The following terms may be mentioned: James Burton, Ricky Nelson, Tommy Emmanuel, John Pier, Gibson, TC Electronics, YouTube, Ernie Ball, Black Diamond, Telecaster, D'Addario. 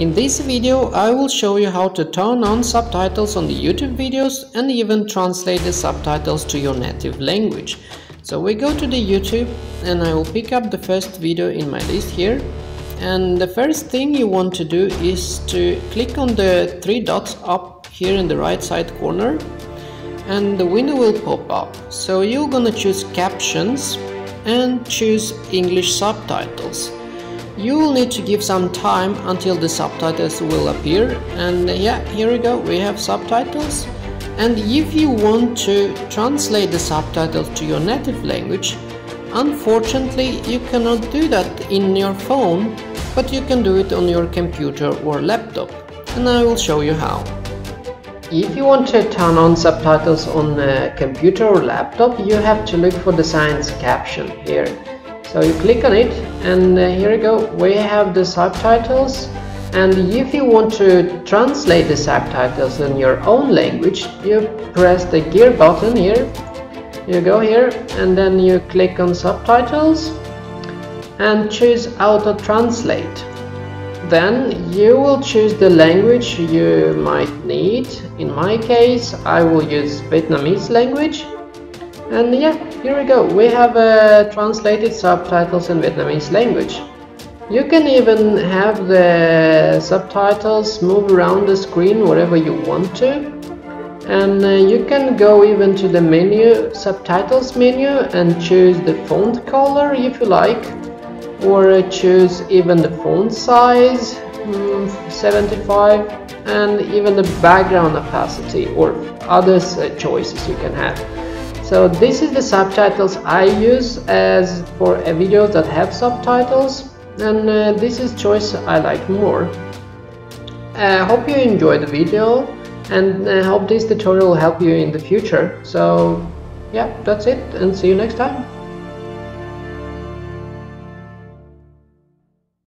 In this video I will show you how to turn on subtitles on the YouTube videos and even translate the subtitles to your native language. So we go to the YouTube and I will pick up the first video in my list here. And the first thing you want to do is to click on the three dots up here in the right side corner and the window will pop up. So you're gonna choose captions and choose English subtitles. You will need to give some time until the subtitles will appear, and yeah, here we go, we have subtitles. And if you want to translate the subtitles to your native language, unfortunately you cannot do that in your phone, but you can do it on your computer or laptop, and I will show you how. If you want to turn on subtitles on a computer or laptop, you have to look for the science caption here. So you click on it and here we go, we have the subtitles. And if you want to translate the subtitles in your own language, you press the gear button here. You go here and then you click on subtitles and choose auto translate. Then you will choose the language you might need. In my case I will use Vietnamese language, and yeah, here we go, we have translated subtitles in Vietnamese language. You can even have the subtitles move around the screen wherever you want to. And you can go even to the menu, subtitles menu, and choose the font color if you like, or choose even the font size, 75, and even the background opacity or other choices you can have. So this is the subtitles I use as for a video that have subtitles, and this is choice I like more. I hope you enjoyed the video, and I hope this tutorial will help you in the future. So yeah, that's it, and see you next time.